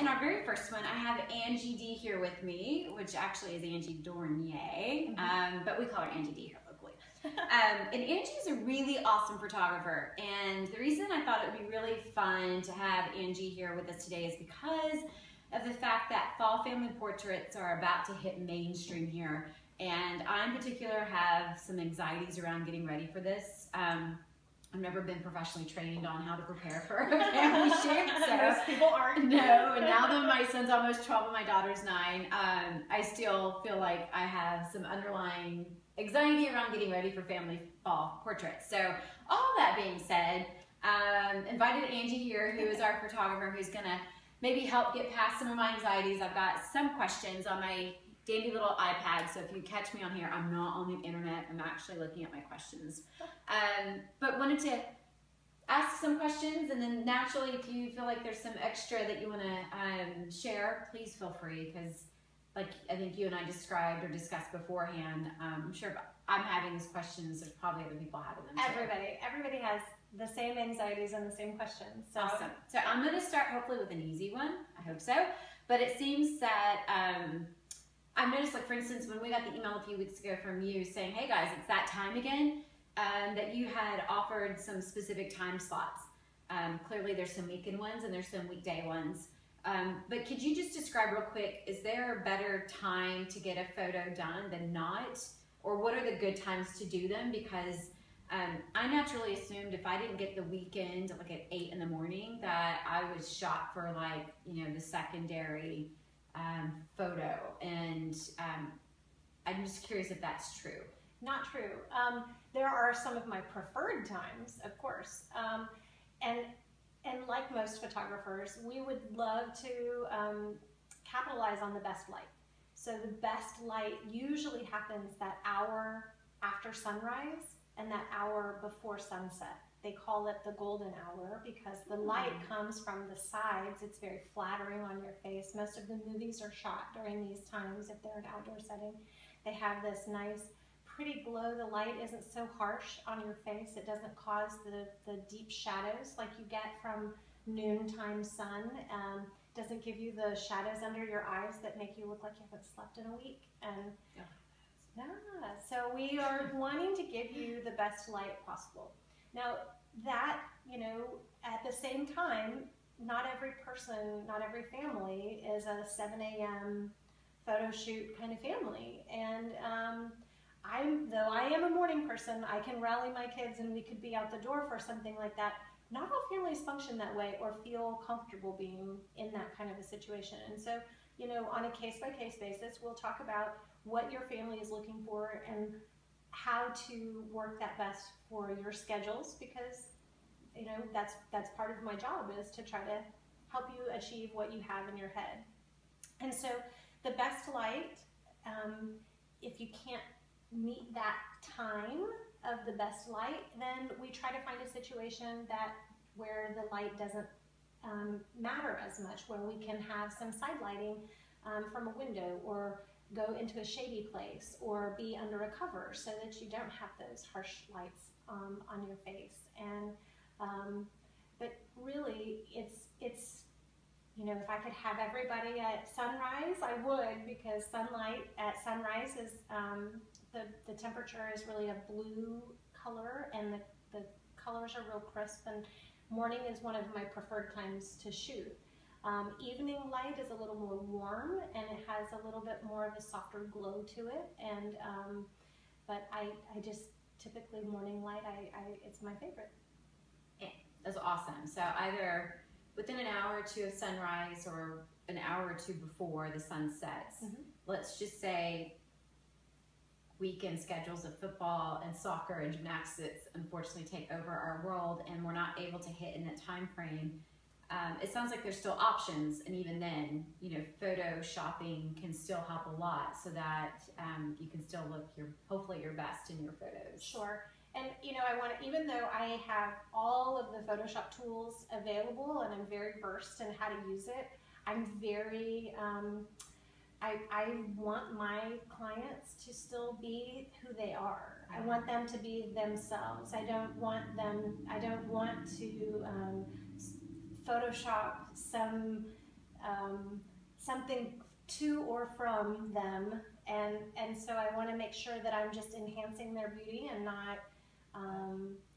in our very first one, I have Angie D here with me, which actually is Angie Dornier, but we call her Angie D here locally. And Angie's a really awesome photographer, and the reason I thought it would be really fun to have Angie here with us today is because of the fact that fall family portraits are about to hit mainstream here, and I in particular have some anxieties around getting ready for this. I've never been professionally trained on how to prepare for a family shoot. So most people aren't. No, and now that my son's almost 12 and my daughter's 9, I still feel like I have some underlying anxiety around getting ready for family fall portraits. So all that being said, invited Angie here, who is our photographer, who's going to maybe help get past some of my anxieties. I've got some questions on my dandy little iPad, so if you catch me on here, I'm not on the internet, I'm actually looking at my questions. But wanted to ask some questions, and then naturally, if you feel like there's some extra that you want to share, please feel free, because like I think you and I described or discussed beforehand, I'm sure if I'm having these questions, there's probably other people having them too. Everybody has the same anxieties and the same questions. So. Awesome. So I'm going to start hopefully with an easy one, I hope so, but it seems that I've noticed, like, for instance, when we got the email a few weeks ago from you saying, hey guys, it's that time again, that you had offered some specific time slots. Clearly there's some weekend ones and there's some weekday ones. But could you just describe real quick, is there a better time to get a photo done than not? Or what are the good times to do them? Because I naturally assumed if I didn't get the weekend, like at 8 in the morning, that I was shot for, like, you know, the secondary photo, and I'm just curious if that's true. Not true. There are some of my preferred times, of course, and like most photographers, we would love to capitalize on the best light. So the best light usually happens that hour after sunrise and that hour before sunset. They call it the golden hour because the light comes from the sides. It's very flattering on your face. Most of the movies are shot during these times if they're an outdoor setting. They have this nice, pretty glow. The light isn't so harsh on your face. It doesn't cause the deep shadows like you get from noontime sun. It doesn't give you the shadows under your eyes that make you look like you haven't slept in a week. And yeah, so we are wanting to give you the best light possible. Now that, you know, at the same time, not every person, not every family is a 7 a.m. photo shoot kind of family. And though I am a morning person, I can rally my kids and we could be out the door for something like that. Not all families function that way or feel comfortable being in that kind of a situation. And so, you know, on a case-by-case basis, we'll talk about what your family is looking for and how to work that best for your schedules, because, you know, that's part of my job is to try to help you achieve what you have in your head. And so the best light, if you can't meet that time of the best light, then we try to find a situation that where the light doesn't matter as much, where we can have some side lighting from a window or go into a shady place or be under a cover so that you don't have those harsh lights on your face. And but really, it's you know, if I could have everybody at sunrise, I would, because sunlight at sunrise is the temperature is really a blue color and the colors are real crisp, and morning is one of my preferred times to shoot. Evening light is a little more warm and it has a little bit more of a softer glow to it, and but I just typically morning light, it's my favorite. Yeah, that's awesome. So either within an hour or two of sunrise or an hour or two before the sun sets. Let's just say weekend schedules of football and soccer and gymnastics unfortunately take over our world, and we're not able to hit in that time frame. It sounds like there's still options, and even then, you know, photo shopping can still help a lot so that you can still look hopefully your best in your photos. Sure. And, you know, I want to, even though I have all of the Photoshop tools available and I'm very versed in how to use it, I'm very, I want my clients to still be who they are. I want them to be themselves. I don't want to Photoshop some something to or from them, and so I want to make sure that I'm just enhancing their beauty and not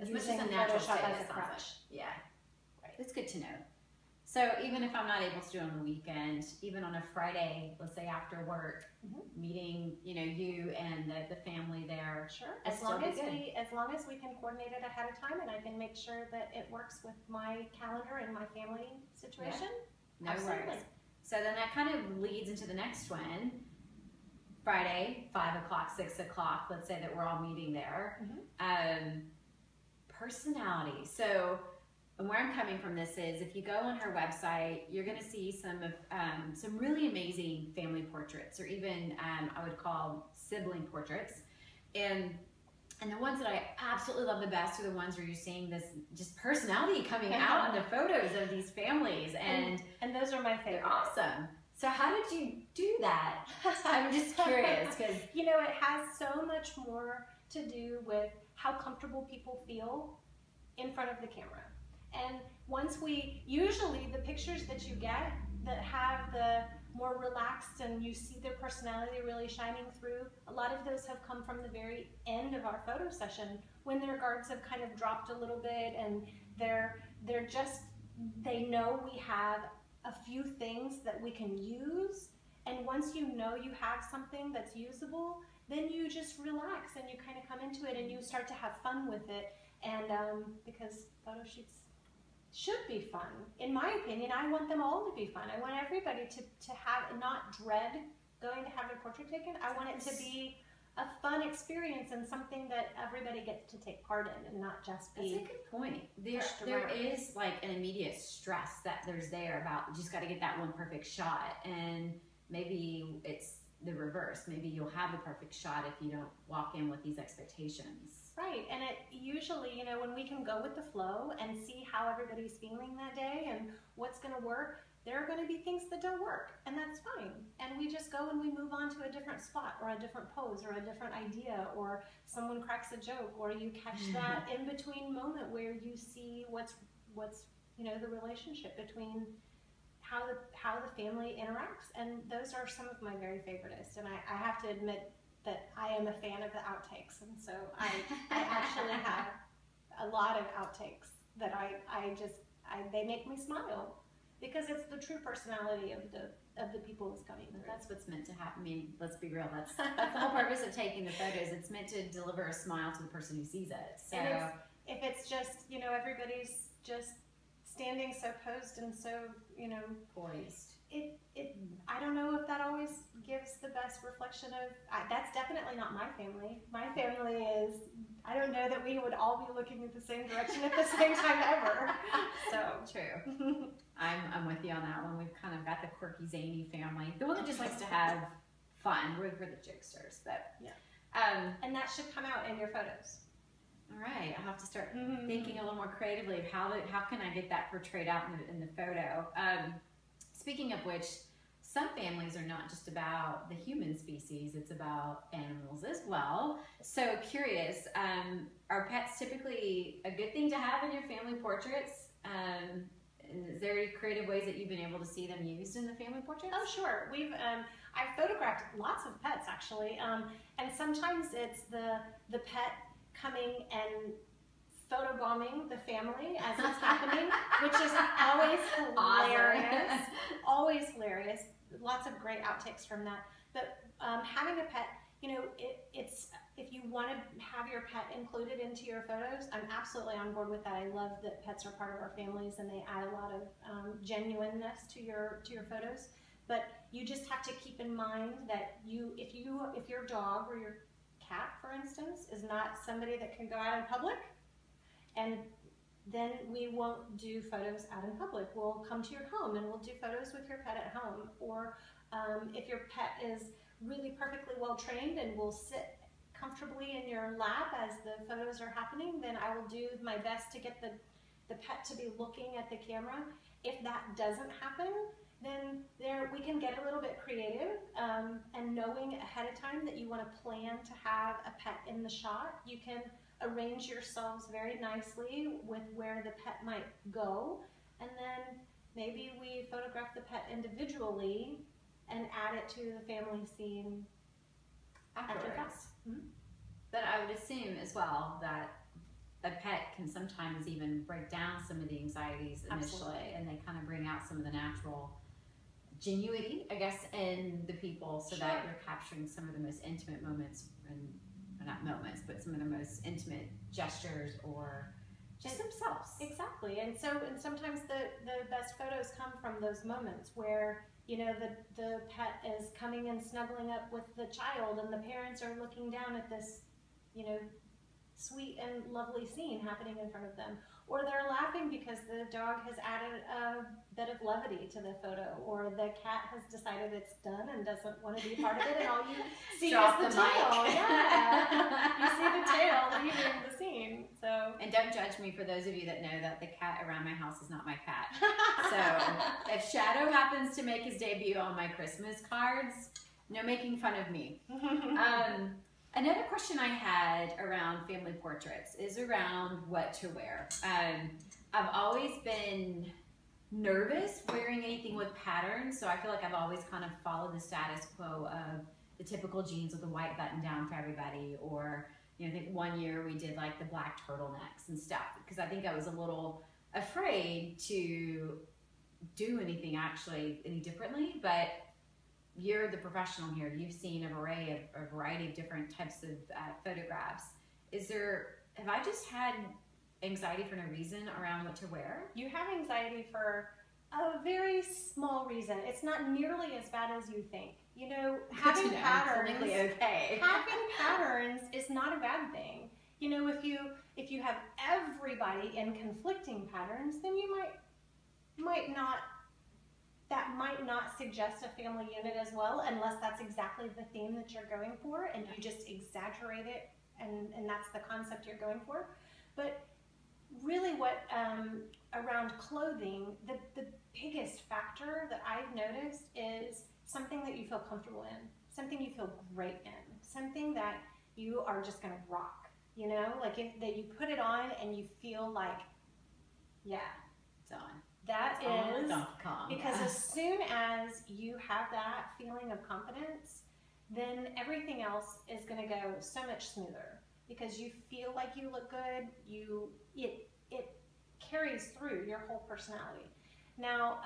as much as a natural shot as a crutch. Yeah, right. That's good to know. So even if I'm not able to do it on the weekend, even on a Friday, let's say after work, mm-hmm. meeting, you know, you and the family there. Sure. As long as we can coordinate it ahead of time, and I can make sure that it works with my calendar and my family situation. Yeah. No worries. So then that kind of leads into the next one. Friday, 5 o'clock, 6 o'clock. Let's say that we're all meeting there. Mm-hmm. Personality. So. And where I'm coming from this is, if you go on her website, you're going to see some really amazing family portraits, or even I would call sibling portraits. And the ones that I absolutely love the best are the ones where you're seeing this just personality coming out in the photos of these families. And those are my favorite. They're awesome. So how did you do that? I'm just curious, because you know, it has so much more to do with how comfortable people feel in front of the camera. And usually the pictures that you get that have the more relaxed and you see their personality really shining through, a lot of those have come from the very end of our photo session, when their guards have kind of dropped a little bit, and they're just, they know we have a few things that we can use. And once you know you have something that's usable, then you just relax and you kind of come into it and you start to have fun with it. And because photo shoots should be fun. In my opinion, I want them all to be fun. I want everybody to have, not dread going to have their portrait taken. I want it to be a fun experience and something that everybody gets to take part in, and not just be. That's a good point. There is like an immediate stress that there's there about, you just got to get that one perfect shot. And maybe it's the reverse. Maybe you'll have the perfect shot if you don't walk in with these expectations. Right, and it usually, you know, when we can go with the flow and see how everybody's feeling that day and what's going to work, there are going to be things that don't work, and that's fine. And we just go and we move on to a different spot, or a different pose, or a different idea, or someone cracks a joke, or you catch that in between moment where you see what's you know, the relationship between how the family interacts. And those are some of my very favoritest. And I have to admit that I am a fan of the outtakes, and so I actually have a lot of outtakes that they make me smile, because it's the true personality of the people who's coming through. That's what's meant to happen. I mean, let's be real. That's the whole purpose of taking the photos. It's meant to deliver a smile to the person who sees it. So if it's just, you know, everybody's just standing so posed and so, you know, poised. I don't know if that always gives the best reflection of, that's definitely not my family. My family is, I don't know that we would all be looking at the same direction at the same time ever. So true. I'm with you on that one. We've kind of got the quirky, zany family. The one that just likes to have fun. We're the jokesters, but yeah. And that should come out in your photos. All right, I'll have to start thinking a little more creatively of how can I get that portrayed out in the photo. Speaking of which, some families are not just about the human species, it's about animals as well. So curious, are pets typically a good thing to have in your family portraits? Is there any creative ways that you've been able to see them used in the family portraits? Oh, sure. I've photographed lots of pets, actually, and sometimes it's the pet coming and photobombing the family as it's happening, which is always hilarious. Always hilarious. Lots of great outtakes from that. But having a pet, you know, it's if you want to have your pet included into your photos, I'm absolutely on board with that. I love that pets are part of our families, and they add a lot of genuineness to your photos. But you just have to keep in mind that if your dog or your cat, for instance, is not somebody that can go out in public, and then we won't do photos out in public. We'll come to your home and we'll do photos with your pet at home. Or if your pet is really perfectly well trained and will sit comfortably in your lap as the photos are happening, then I will do my best to get the pet to be looking at the camera. If that doesn't happen, then we can get a little bit creative, and knowing ahead of time that you want to plan to have a pet in the shot, you can arrange yourselves very nicely with where the pet might go, and then Maybe we photograph the pet individually and add it to the family scene afterwards. Mm-hmm. But I would assume as well that a pet can sometimes even break down some of the anxieties initially. Absolutely. And they kind of bring out some of the natural genuity, I guess, in the people, so sure. that you're capturing some of the most intimate moments, and not moments, but some of the most intimate gestures or just themselves. Exactly. And so, and sometimes the best photos come from those moments where, you know, the pet is coming and snuggling up with the child and the parents are looking down at this, you know, sweet and lovely scene happening in front of them. Or they're laughing because the dog has added a bit of levity to the photo, or the cat has decided it's done and doesn't want to be part of it, and all you see is the tail. Yeah. You see the tail leaving the scene. So. And don't judge me, for those of you that know that the cat around my house is not my cat. So if Shadow happens to make his debut on my Christmas cards, no making fun of me. Another question I had around family portraits is around what to wear. I've always been nervous wearing anything with patterns, so I feel like I've always kind of followed the status quo of the typical jeans with a white button down for everybody, or, you know, I think one year we did like the black turtlenecks and stuff, because I think I was a little afraid to do anything actually any differently. But you're the professional here. You've seen a variety of different types of photographs. Have I just had anxiety for no reason around what to wear? You have anxiety for a very small reason. It's not nearly as bad as you think. You know, having patterns, okay. Having patterns is not a bad thing. You know, if you have everybody in conflicting patterns, then you might not. That might not suggest a family unit as well, unless that's exactly the theme that you're going for and you just exaggerate it and that's the concept you're going for. But really what, around clothing, the biggest factor that I've noticed is something that you feel comfortable in, something you feel great in, something that you are just gonna rock, you know? Like that you put it on and you feel like, yeah, it's on. That is, because as soon as you have that feeling of confidence, then everything else is going to go so much smoother, because you feel like you look good. It carries through your whole personality. Now,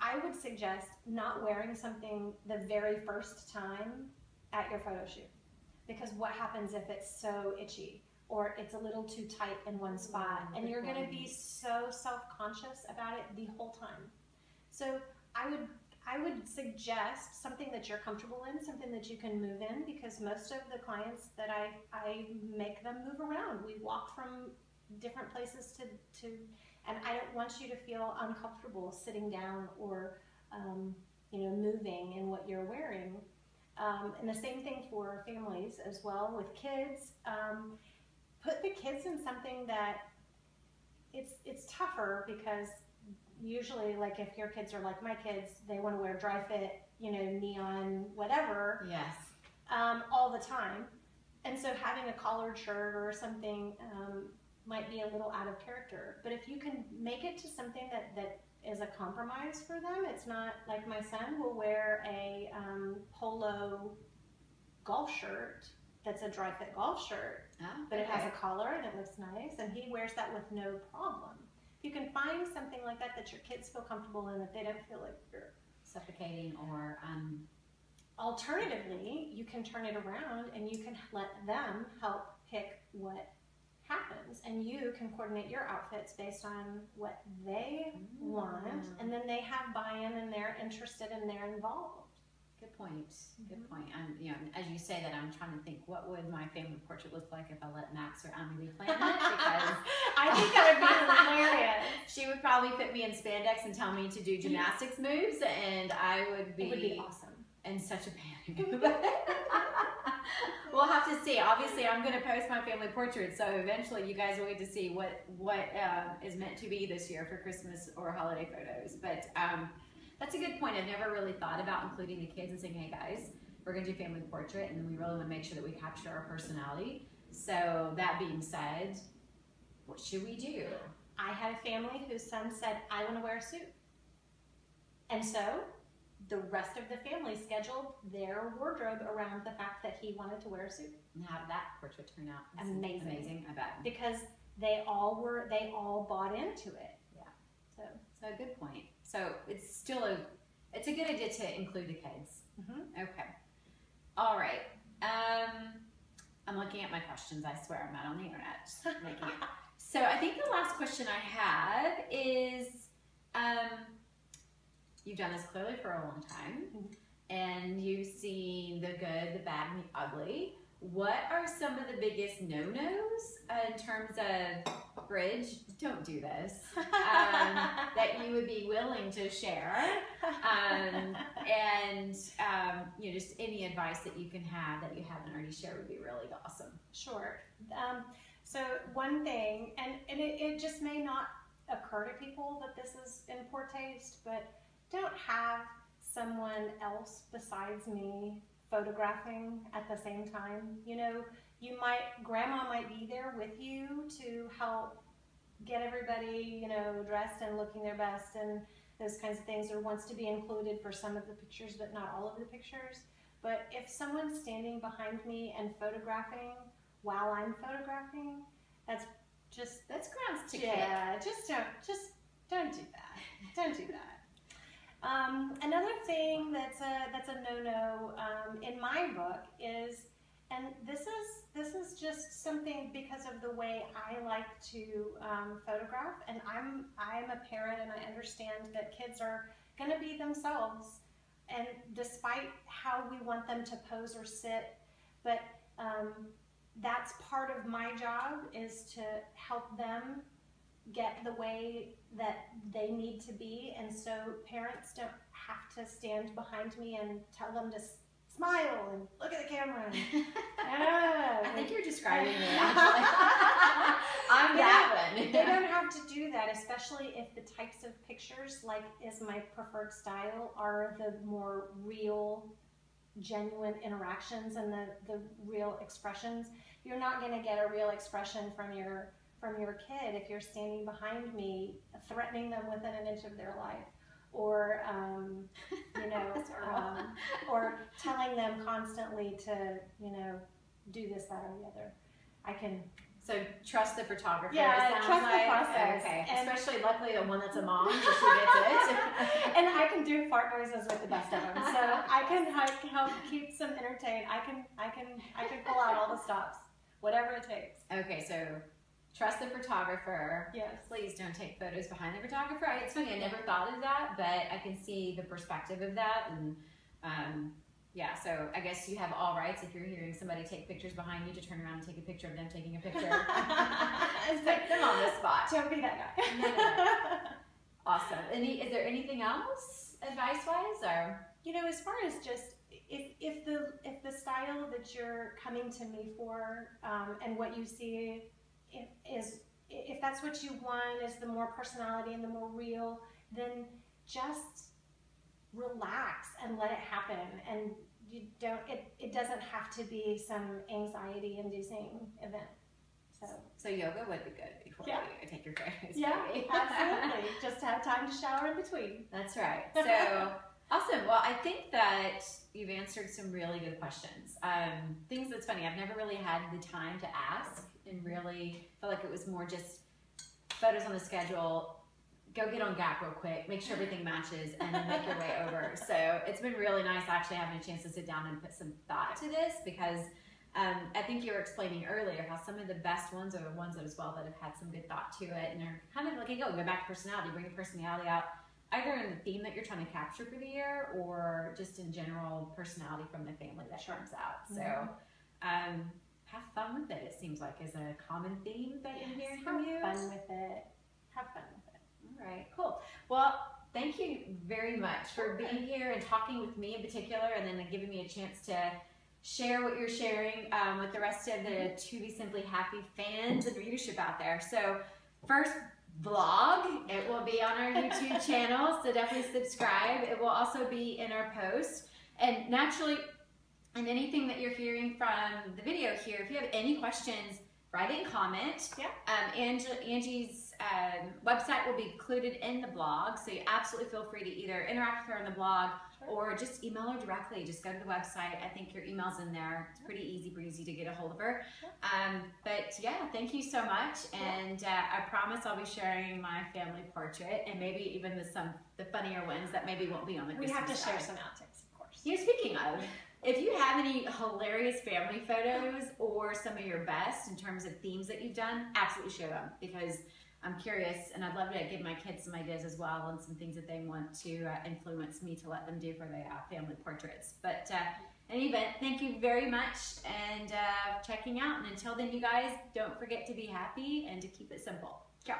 I would suggest not wearing something the very first time at your photo shoot, because what happens if it's so itchy? Or it's a little too tight in one spot, and you're going to be so self-conscious about it the whole time. So I would suggest something that you're comfortable in, something that you can move in, because most of the clients that I make them move around. We walk from different places to and I don't want you to feel uncomfortable sitting down or you know, moving in what you're wearing. And the same thing for families as well with kids. Put the kids in something that it's tougher, because usually, like, if your kids are like my kids, they want to wear dry fit, you know, neon, whatever. Yes. All the time. And so having a collared shirt or something might be a little out of character. But if you can make it to something that is a compromise for them, it's not like my son will wear a polo golf shirt that's a dry fit golf shirt. But it has a collar and it looks nice, and he wears that with no problem. If you can find something like that that your kids feel comfortable in, that they don't feel like you're suffocating, or alternatively, you can turn it around and you can let them help pick what happens, and you can coordinate your outfits based on what they want, and then they have buy-in and they're interested and they're involved. Good point. Good point. You know, as you say that, I'm trying to think, what would my family portrait look like if I let Max or Emily plan it? Because I think that would be hilarious. She would probably put me in spandex and tell me to do gymnastics moves, and I would be. It would be awesome. In such a panic. We'll have to see. Obviously, I'm going to post my family portrait, so eventually you guys will get to see what is meant to be this year for Christmas or holiday photos. But. That's a good point. I've never really thought about including the kids and saying, hey guys, we're going to do family portrait, and we really want to make sure that we capture our personality. So that being said, what should we do? I had a family whose son said, I want to wear a suit. And so the rest of the family scheduled their wardrobe around the fact that he wanted to wear a suit. Now how did that portrait turn out? That's amazing. Amazing, I bet. Because they all bought into it. Yeah. So a good point. So it's still a good idea to include the kids. Mm-hmm. Okay. All right. I'm looking at my questions. I swear I'm not on the internet. Just making it. So I think the last question I have is, you've done this clearly for a long time, and you've seen the good, the bad, and the ugly. What are some of the biggest no-nos in terms of Bridge? Don't do this. That you would be willing to share, and just any advice that you can have that you haven't already shared would be really awesome. Sure. So one thing, and it just may not occur to people that this is in poor taste, but don't have someone else besides me photographing at the same time. You know, grandma might be there with you to help get everybody, dressed and looking their best and those kinds of things, or wants to be included for some of the pictures, but not all of the pictures. But if someone's standing behind me and photographing while I'm photographing, that's grounds to kick. Yeah, just don't do that. Don't do that. Another thing that's a no-no in my book is, and this is just something because of the way I like to photograph, and I'm a parent and I understand that kids are going to be themselves, and despite how we want them to pose or sit, but that's part of my job is to help them get the way that they need to be, and so parents don't have to stand behind me and tell them to smile and look at the camera. I think you're describing me, actually. I'm that one. They don't have to do that, especially if the types of pictures, like is my preferred style, are the more real, genuine interactions and the real expressions. You're not going to get a real expression from your kid if you're standing behind me threatening them within an inch of their life, or or telling them constantly to do this, that, or the other. So trust the photographer. Yeah, trust the process. Okay. And especially, luckily, the one that's a mom, so she gets it. And I can do fart noises with the best of them, so I can help keep some entertained. I can pull out all the stops, whatever it takes. Okay, so. Trust the photographer. Yes. Please don't take photos behind the photographer. It's funny, I never thought of that, but I can see the perspective of that. And yeah, so I guess you have all rights if you're hearing somebody take pictures behind you to turn around and take a picture of them taking a picture. It's like them on the spot. Don't be that guy. No. Awesome. Is there anything else advice-wise, or? As far as just if the style that you're coming to me for and what you see. If that's what you want, is the more personality and the more real, then just relax and let it happen. And it doesn't have to be some anxiety-inducing event. So yoga would be good before you take your photos. Yeah, absolutely. Just have time to shower in between. That's right. So awesome. Well, I think that you've answered some really good questions. Things that's funny, I've never really had the time to ask. And really felt like it was more just photos on the schedule, go get on Gap real quick, make sure everything matches, and then make your way over. So it's been really nice actually having a chance to sit down and put some thought to this, because I think you were explaining earlier how some of the best ones are the ones as well that have had some good thought to it and are kind of looking, go back to personality, bring your personality out, either in the theme that you're trying to capture for the year or just in general personality from the family that comes out. So have fun with it, it seems like, is a common theme that I'm hearing from you. Have fun with it. Have fun with it. All right, cool. Well, thank you very much for being here and talking with me in particular, and then giving me a chance to share what you're sharing with the rest of the To Be Simply Happy fans and readership out there. So first vlog, it will be on our YouTube channel, so definitely subscribe. It will also be in our post. And naturally, and anything that you're hearing from the video here, if you have any questions, write in comment. Yeah. Angie's website will be included in the blog, so you absolutely feel free to either interact with her on the blog or just email her directly. Just go to the website. I think your email's in there. It's pretty easy breezy to get a hold of her. But yeah, thank you so much. And I promise I'll be sharing my family portrait and maybe even the funnier ones that maybe won't be on the Christmas. We have to share some outtakes, of course. Yeah, speaking of, if you have any hilarious family photos or some of your best in terms of themes that you've done, absolutely share them, because I'm curious, and I'd love to give my kids some ideas as well and some things that they want to influence me to let them do for their family portraits. But in any event, thank you very much and checking out. And until then, you guys, don't forget to be happy and to keep it simple. Ciao.